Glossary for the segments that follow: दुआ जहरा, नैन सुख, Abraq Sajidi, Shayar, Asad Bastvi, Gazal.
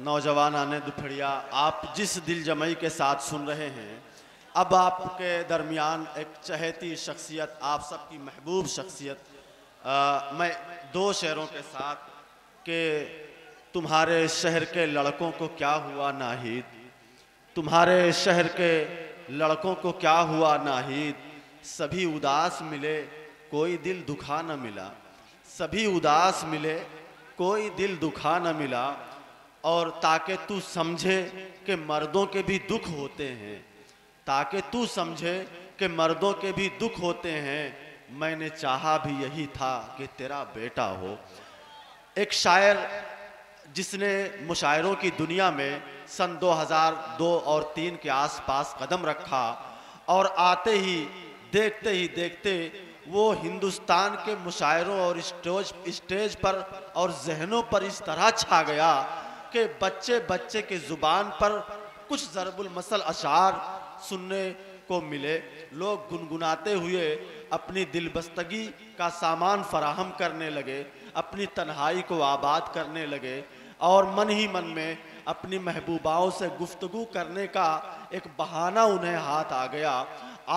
नौजवान आने दुपहरिया, आप जिस दिल जमई के साथ सुन रहे हैं, अब आपके दरमियान एक चहेती शख्सियत, आप सबकी महबूब शख्सियत, मैं दो शेरों के साथ के तुम्हारे शहर के लड़कों को क्या हुआ नाहिद, तुम्हारे शहर के लड़कों को क्या हुआ नाहिद, सभी उदास मिले कोई दिल दुखा न मिला, सभी उदास मिले कोई दिल दुखा न मिला, और ताकि तू समझे कि मर्दों के भी दुख होते हैं, ताकि तू समझे कि मर्दों के भी दुख होते हैं, मैंने चाहा भी यही था कि तेरा बेटा हो। एक शायर जिसने मुशायरों की दुनिया में सन 2002 और 3 के आसपास कदम रखा और आते ही देखते वो हिंदुस्तान के मुशायरों और स्टेज पर और जहनों पर इस तरह छा गया के बच्चे बच्चे के ज़ुबान पर कुछ ज़रबुल मसल अशार सुनने को मिले। लोग गुनगुनाते हुए अपनी दिलबस्तगी का सामान फराहम करने लगे, अपनी तन्हाई को आबाद करने लगे और मन ही मन में अपनी महबूबाओं से गुफ्तगू करने का एक बहाना उन्हें हाथ आ गया।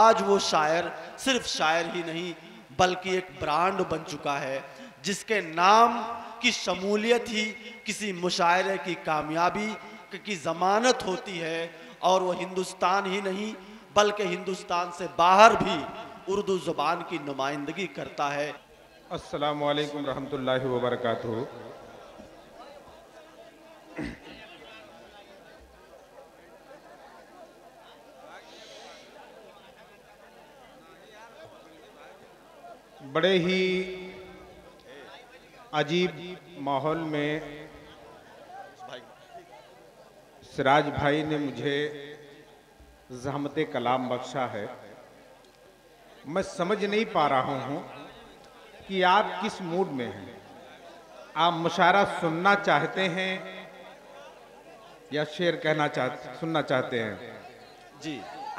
आज वो शायर सिर्फ शायर ही नहीं बल्कि एक ब्रांड बन चुका है, जिसके नाम की शमूलियत ही किसी मुशायरे की कामयाबी की ज़मानत होती है। और वो हिंदुस्तान ही नहीं बल्कि हिंदुस्तान से बाहर भी उर्दू ज़ुबान की नुमाइंदगी करता है। अस्सलामु अलैकुम रहमतुल्लाहि व बरकातहू। बड़े ही अजीब माहौल में सिराज भाई ने मुझे ज़हमते कलाम बख्शा है। मैं समझ नहीं पा रहा हूँ कि आप किस मूड में हैं, आप मुशायरा सुनना चाहते हैं या शेर कहना सुनना चाहते हैं जी।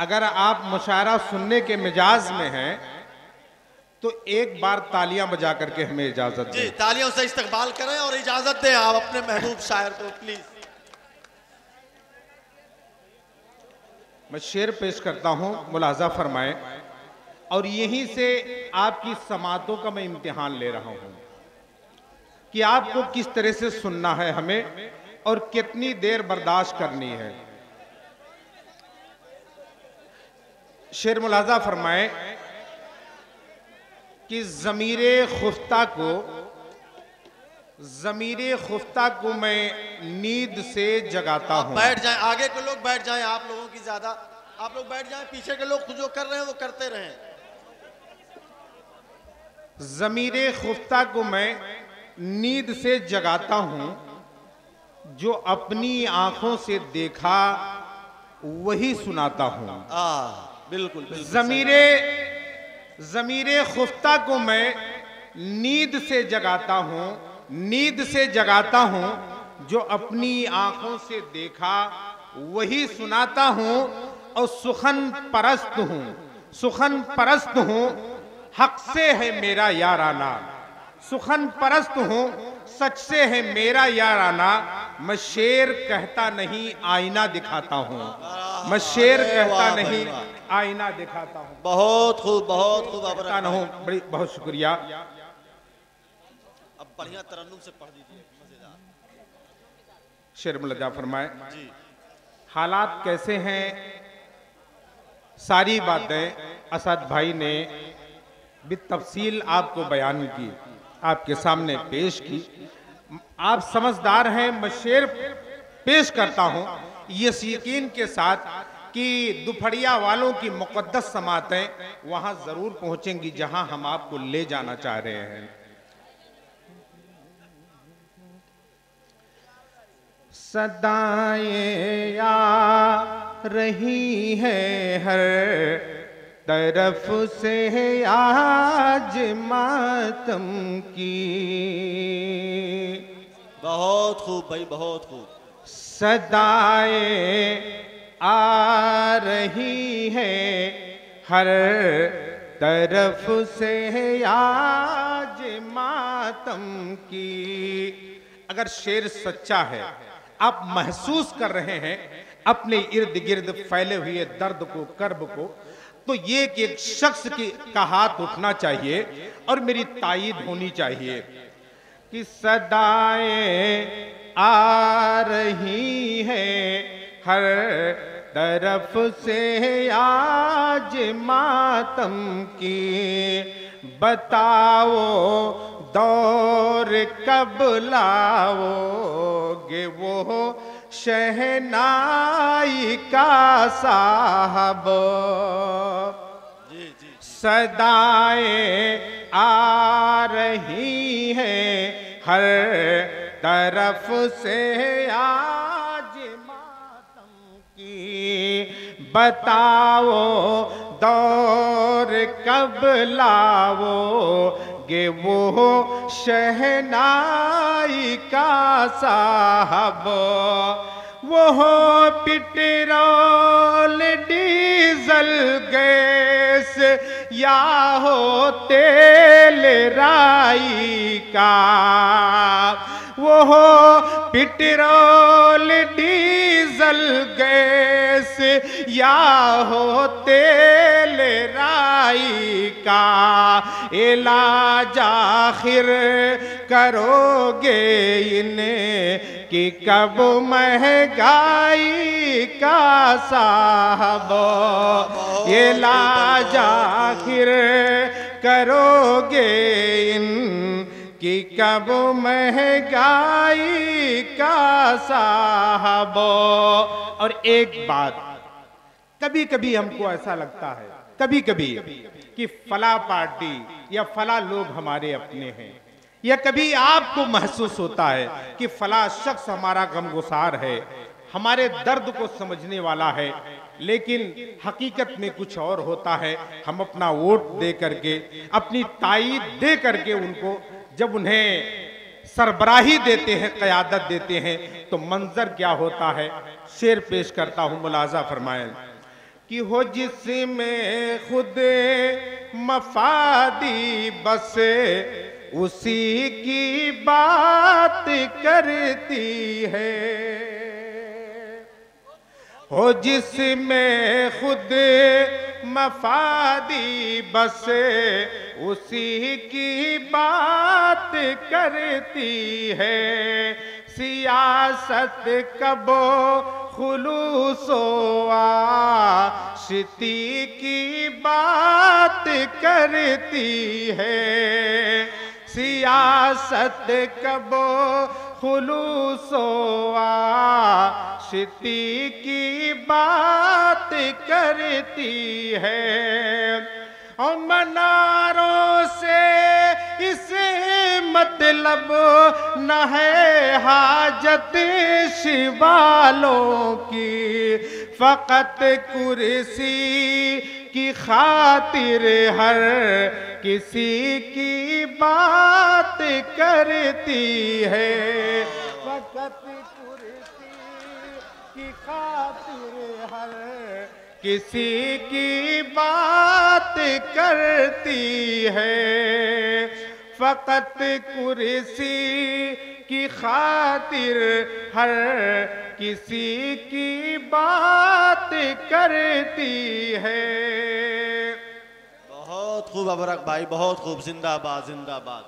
अगर आप मुशायरा सुनने के मिजाज में हैं तो एक बार तालियां बजा करके हमें इजाजत दें। तालियों से इस्तकबाल करें और इजाजत दें आप अपने महबूब शायर को। प्लीज मैं शेर पेश करता हूं, मुलाजा फरमाएं और यहीं से आपकी समातों का मैं इम्तिहान ले रहा हूं कि आपको किस तरह से सुनना है हमें और कितनी देर बर्दाश्त करनी है। शेर मुलाजा फरमाएं कि ज़मीरे खुफ्ता को मैं नींद से जगाता हूँ। बैठ जाएं, आगे के लोग बैठ जाएं, आप लोगों की ज्यादा आप लोग बैठ जाएं, पीछे के लोग जो कर रहे हैं वो करते रहें। ज़मीरे खुफ्ता को मैं नींद से जगाता हूँ, जो अपनी आंखों से देखा वही सुनाता हूँ। बिल्कुल, बिल्कुल ज़मीरे खुफ्ता को मैं नींद से जगाता हूँ, जो अपनी आँखों से देखा वही सुनाता हूँ और सुखन परस्त हूँ हक से है मेरा याराना, सच से है मेरा याराना। मैं शेर कहता नहीं आईना दिखाता हूँ, बहुत खूब, बहुत शुक्रिया। अब बढ़िया तरन्नुम से पढ़ दीजिए, मजेदार। शेर मुलाजा फरमाए। हालात कैसे हैं, सारी बातें असद भाई ने बितफसील आपको बयान की, आपके सामने पेश की। आप समझदार हैं, मैं शेर पेश करता हूँ इस यकीन के साथ कि दुपहरिया वालों की मुकद्दस समातें वहाँ जरूर पहुँचेंगी जहाँ हम आपको ले जाना चाह रहे हैं। सदाएं आ रही है हर तरफ से आज मातम की। बहुत खूब भाई, बहुत खूब। सदाएं आ रही है हर तरफ से आज मातम की। अगर शेर सच्चा है, आप महसूस कर रहे हैं अपने इर्द गिर्द फैले हुए दर्द को, कर्ब को, तो ये कि एक शख्स का हाथ उठना चाहिए और मेरी तायीद होनी चाहिए कि सदाएं आ रही है हर तरफ से आज मातम की। बताओ दौर कब लाओगे वो शहनाई का साहब। सदाएं आ रही है हर तरफ से आज मातम की। बताओ दौर कब लाओ गे वो शहनाई का साहब। वो पेट्रोल डीजल गैस या हो तेल राई का। वो पेट्रोल डीजल गैस या हो तेल राई का। इलाज आखिर करोगे इन्हें कि कब महंगाई का साहब। इलाज आखिर करोगे इन कि कब महंगाई का साहब। और एक बात, कभी कभी हमको ऐसा लगता है, कभी कभी कि फला पार्टी या फला लोग हमारे अपने हैं, या कभी आपको महसूस होता है कि फला शख्स हमारा गमगुसार है, हमारे दर्द को समझने वाला है, लेकिन हकीकत में कुछ और होता है। हम अपना वोट दे करके, अपनी तायीद दे करके उनको, जब उन्हें सरबराही देते हैं, क़यादत देते हैं, तो मंजर क्या होता है। शेर पेश करता हूँ, मुलाजा फरमाएं कि हो जिसमें खुद मफादी बसे उसी की बात करती है। हो जिसमें खुद मफादी बसे उसी की बात करती है। सियासत कब खुलूसो आशिती की बात करती है। सियासत कब खुलूसो आशिती की बात करती है। और मनारों से इसे मतलब न है हाजत शिवालों की। फकत कुर्सी की खातिर हर किसी की बात करती है। फकत कुर्सी की खातिर हर किसी की बात करती है। फकत कुर्सी की खातिर हर किसी की बात करती है। बहुत खूब अबरक भाई, बहुत खूब। जिंदाबाद, जिंदाबाद।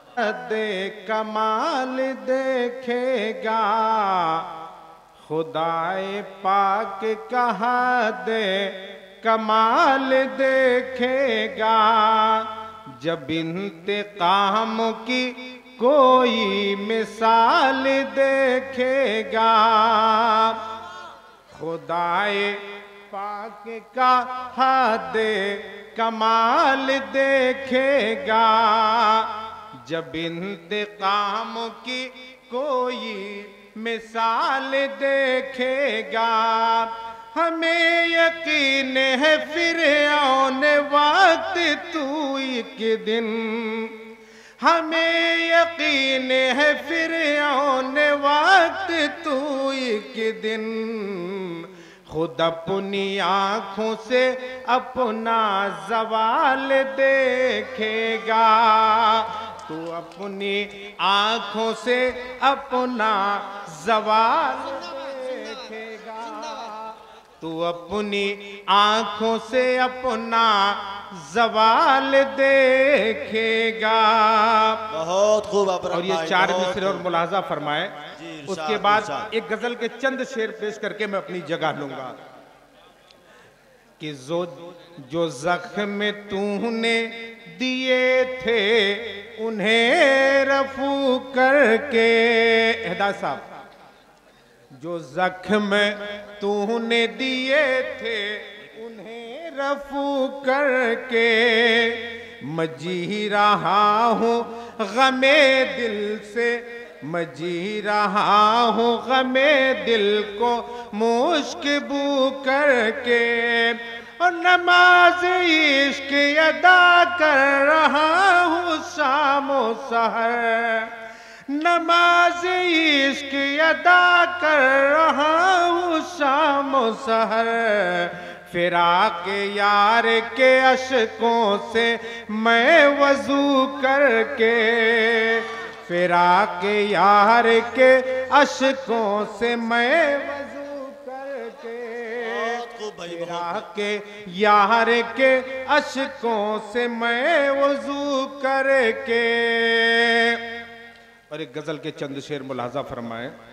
दे कमाल देखेगा खुदाए पाक, कहाँ दे कमाल देखेगा जब इंतकाम की कोई मिसाल देखेगा। खुदाए पाक का हद कमाल देखेगा जब इंतकाम की कोई मिसाल देखेगा, हमें यकीन है फिरऔन वक्त तू एक दिन, हमें यकीन है फिरऔन वक्त तू एक दिन खुद अपनी आँखों से अपना ज़वाल देखेगा, तू अपनी आँखों से अपना ज़वाल देखेगा, तू अपनी आँखों से अपना ज़वाल देखेगा। बहुत खूब। और ये चार मिसरे और मुलाजा फरमाए, उसके बाद एक गजल के चंद शेर पेश करके मैं अपनी जगह लूंगा। कि जो जख्म तूने दिए थे उन्हें रफू करके, एहदा साहब, जो जख्म तूने दिए थे उन्हें रफू करके मैं जी रहा हूँ गमे दिल से, मैं जी रहा हूँ गमे दिल को मुश्किबू करके, और नमाज इश्क अदा कर रहा हूँ शामो सहर, नमाज इश्क अदा कर रहा हूँ शामो सहर, फिराक यार के अशकों से मैं वजू करके, फिराक यार के अशकों से मैं वजू करके, फिराक यार के अशकों से मैं वजू करके। और एक गजल के चंद शेर मुलाजा फरमाए।